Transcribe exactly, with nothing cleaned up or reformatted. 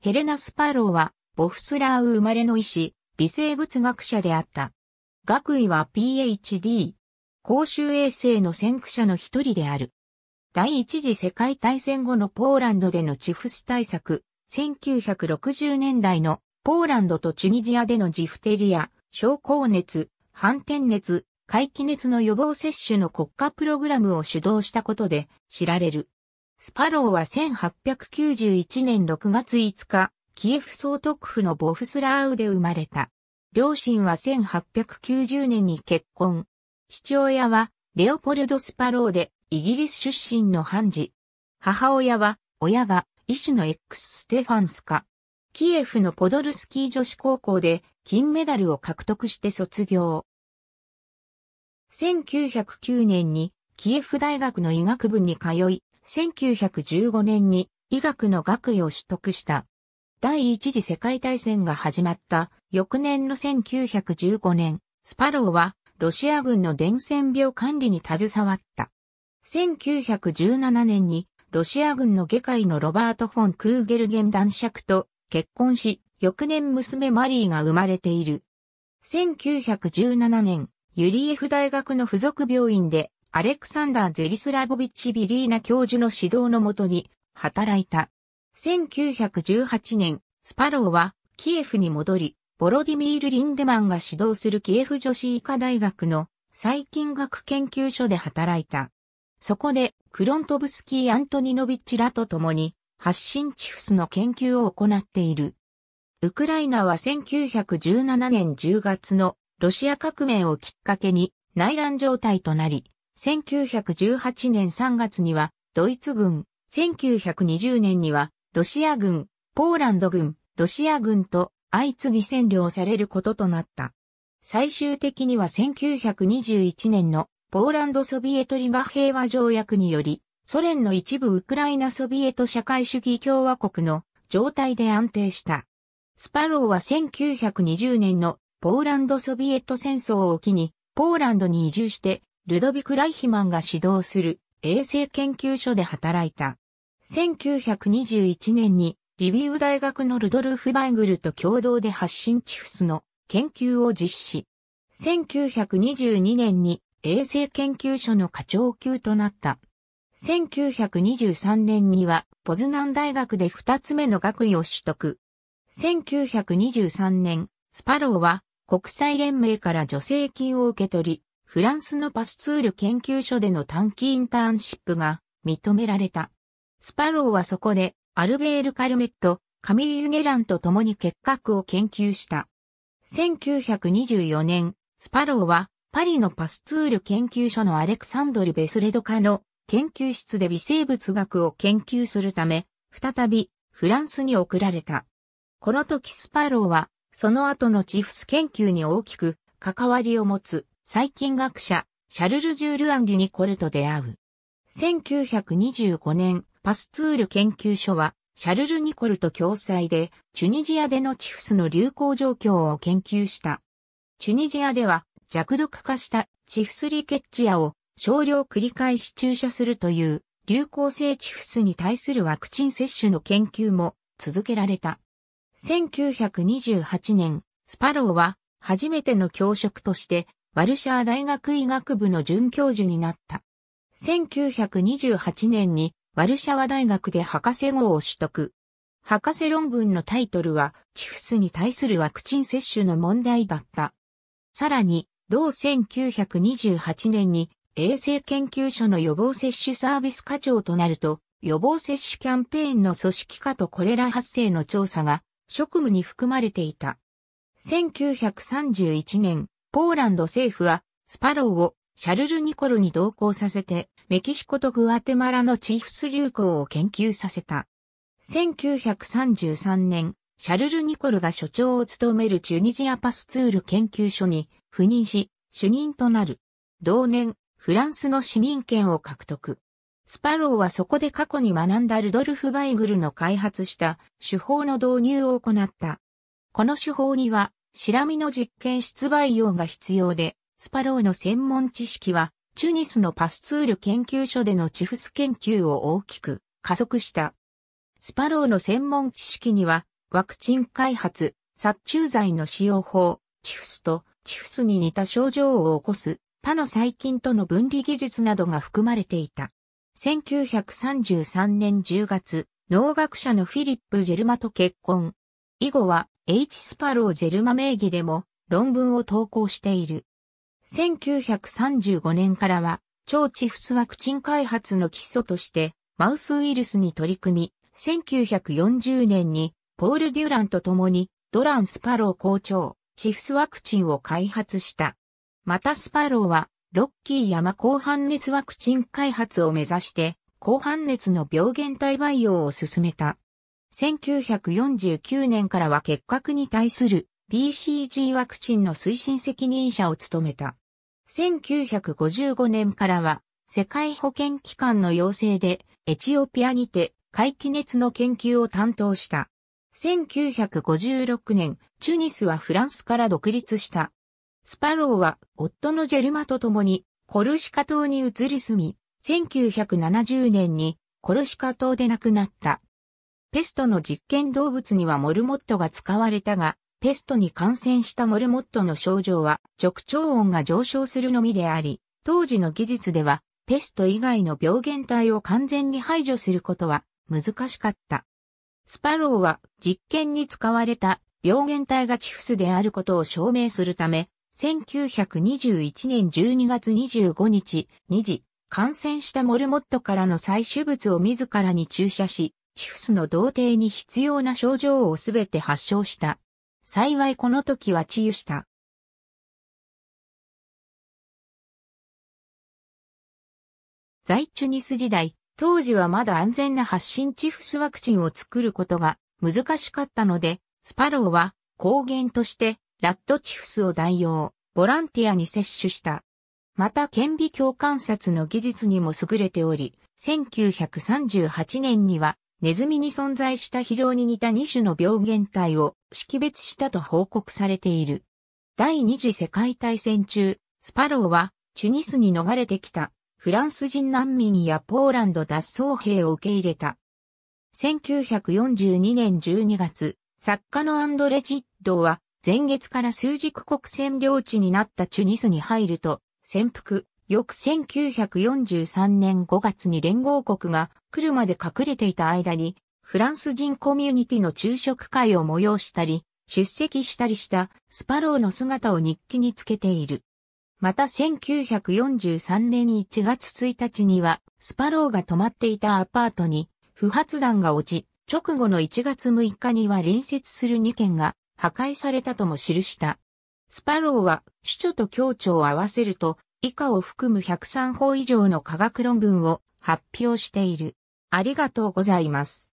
ヘレナ・スパローは、ボフスラーウ生まれの医師、微生物学者であった。学位は ピーエイチディー。公衆衛生の先駆者の一人である。第一次世界大戦後のポーランドでのチフス対策、せんきゅうひゃくろくじゅうねんだいのポーランドとチュニジアでのジフテリア、小口熱、斑点熱、皆既熱の予防接種の国家プログラムを主導したことで知られる。スパローはせんはっぴゃくきゅうじゅういちねんろくがついつか、キエフ総督府のボフスラーウで生まれた。両親はせんはっぴゃくきゅうじゅうねんに結婚。父親はレオポルド・スパローでイギリス出身の判事。母親は親が医師の X ステファンスカ。キエフのポドルスキー女子高校で金メダルを獲得して卒業。せんきゅうひゃくきゅうねんにキエフ大学の医学部に通い、せんきゅうひゃくじゅうごねんに医学の学位を取得した。第一次世界大戦が始まった翌年のせんきゅうひゃくじゅうごねん、スパローはロシア軍の伝染病管理に携わった。せんきゅうひゃくじゅうななねんにロシア軍の外科医のロバート・フォン・クーゲルゲン男爵と結婚し、翌年娘マリーが生まれている。せんきゅうひゃくじゅうななねん、ユリエフ大学の附属病院でアレクサンダー・ゼリスラボビッチ・ビリーナ教授の指導のもとに働いた。せんきゅうひゃくじゅうはちねん、スパローはキエフに戻り、ボロディミール・リンデマンが指導するキエフ女子医科大学の細菌学研究所で働いた。そこで、クロントブスキー・アントニノビッチらと共に、発疹チフスの研究を行っている。ウクライナはせんきゅうひゃくじゅうななねんじゅうがつのロシア革命をきっかけに内乱状態となり、せんきゅうひゃくじゅうはちねんさんがつにはドイツ軍、せんきゅうひゃくにじゅうねんにはロシア軍、ポーランド軍、ロシア軍と相次ぎ占領されることとなった。最終的にはせんきゅうひゃくにじゅういちねんのポーランド・ソビエト・リガ平和条約により、ソ連の一部ウクライナ・ソビエト社会主義共和国の状態で安定した。スパローはせんきゅうひゃくにじゅうねんのポーランド・ソビエト戦争を機に、ポーランドに移住して、ルドビク・ライヒマンが指導する衛生研究所で働いた。せんきゅうひゃくにじゅういちねんに、リビウ大学のルドルフ・バイグルと共同で発疹チフスの研究を実施。せんきゅうひゃくにじゅうにねんに衛生研究所の課長級となった。せんきゅうひゃくにじゅうさんねんにはポズナン大学でふたつめの学位を取得。せんきゅうひゃくにじゅうさんねん、スパローは国際連盟から助成金を受け取り、フランスのパスツール研究所での短期インターンシップが認められた。スパローはそこで、アルベール・カルメット、カミーユ・ゲランと共に結核を研究した。せんきゅうひゃくにじゅうよねん、スパローはパリのパスツール研究所のアレクサンドル・ベスレド科の研究室で微生物学を研究するため、再びフランスに送られた。この時スパローは、その後のチフス研究に大きく関わりを持つ細菌学者、シャルル・ジュール・アンリュニコルと出会う。せんきゅうひゃくにじゅうごねん、パスツール研究所は、シャルル・ニコルと共催で、チュニジアでのチフスの流行状況を研究した。チュニジアでは、弱毒化したチフスリケッチアを少量繰り返し注射するという、流行性チフスに対するワクチン接種の研究も続けられた。せんきゅうひゃくにじゅうはちねん、スパローは、初めての教職として、ワルシャワ大学医学部の准教授になった。せんきゅうひゃくにじゅうはちねんに、ワルシャワ大学で博士号を取得。博士論文のタイトルは、チフスに対するワクチン接種の問題だった。さらに、同せんきゅうひゃくにじゅうはちねんに、衛生研究所の予防接種サービス課長となると、予防接種キャンペーンの組織化とコレラ発生の調査が、職務に含まれていた。せんきゅうひゃくさんじゅういちねん、ポーランド政府は、スパローを、シャルル・ニコルに同行させて、メキシコとグアテマラのチフス流行を研究させた。せんきゅうひゃくさんじゅうさんねん、シャルル・ニコルが所長を務めるチュニジアパスツール研究所に赴任し、主任となる。同年、フランスの市民権を獲得。スパローはそこで過去に学んだルドルフ・バイグルの開発した手法の導入を行った。この手法には、シラミの実験室培養が必要で、スパローの専門知識は、チュニスのパスツール研究所でのチフス研究を大きく加速した。スパローの専門知識には、ワクチン開発、殺虫剤の使用法、チフスとチフスに似た症状を起こす他の細菌との分離技術などが含まれていた。せんきゅうひゃくさんじゅうさんねんじゅうがつ、農学者のフィリップ・ジェルマと結婚。以後は H スパロー・ジェルマ名義でも論文を投稿している。せんきゅうひゃくさんじゅうごねんからは超チフスワクチン開発の基礎としてマウスウイルスに取り組み、せんきゅうひゃくよんじゅうねんにポール・デュランと共にドラン・スパロー校長、チフスワクチンを開発した。またスパローはロッキー山高反熱ワクチン開発を目指して高反熱の病原体培養を進めた。せんきゅうひゃくよんじゅうきゅうねんからは結核に対する ビーシージー ワクチンの推進責任者を務めた。せんきゅうひゃくごじゅうごねんからは世界保健機関の要請でエチオピアにて皆既熱の研究を担当した。せんきゅうひゃくごじゅうろくねん、チュニスはフランスから独立した。スパローは夫のジェルマと共にコルシカ島に移り住み、せんきゅうひゃくななじゅうねんにコルシカ島で亡くなった。ペストの実験動物にはモルモットが使われたが、ペストに感染したモルモットの症状は直腸温が上昇するのみであり、当時の技術ではペスト以外の病原体を完全に排除することは難しかった。スパローは実験に使われた病原体がチフスであることを証明するため、せんきゅうひゃくにじゅういちねんじゅうにがつにじゅうごにち、にじ、感染したモルモットからの採取物を自らに注射し、チフスの同定に必要な症状をすべて発症した。幸いこの時は治癒した。在チュニス時代、当時はまだ安全な発疹チフスワクチンを作ることが難しかったので、スパローは抗原として、ラットチフスを代用、ボランティアに接種した。また顕微鏡観察の技術にも優れており、せんきゅうひゃくさんじゅうはちねんにはネズミに存在した非常に似たに種の病原体を識別したと報告されている。第二次世界大戦中、スパローはチュニスに逃れてきたフランス人難民やポーランド脱走兵を受け入れた。せんきゅうひゃくよんじゅうにねんじゅうにがつ、作家のアンドレ・ジッドは、前月から枢軸国占領地になったチュニスに入ると、潜伏、翌せんきゅうひゃくよんじゅうさんねんごがつに連合国が来るまで隠れていた間に、フランス人コミュニティの昼食会を催したり、出席したりしたスパローの姿を日記につけている。またせんきゅうひゃくよんじゅうさんねんいちがつついたちには、スパローが泊まっていたアパートに不発弾が落ち、直後のいちがつむいかには隣接するにけんが、破壊されたとも記した。スパローは、著書と協調を合わせると、以下を含むひゃくさんほん以上の科学論文を発表している。ありがとうございます。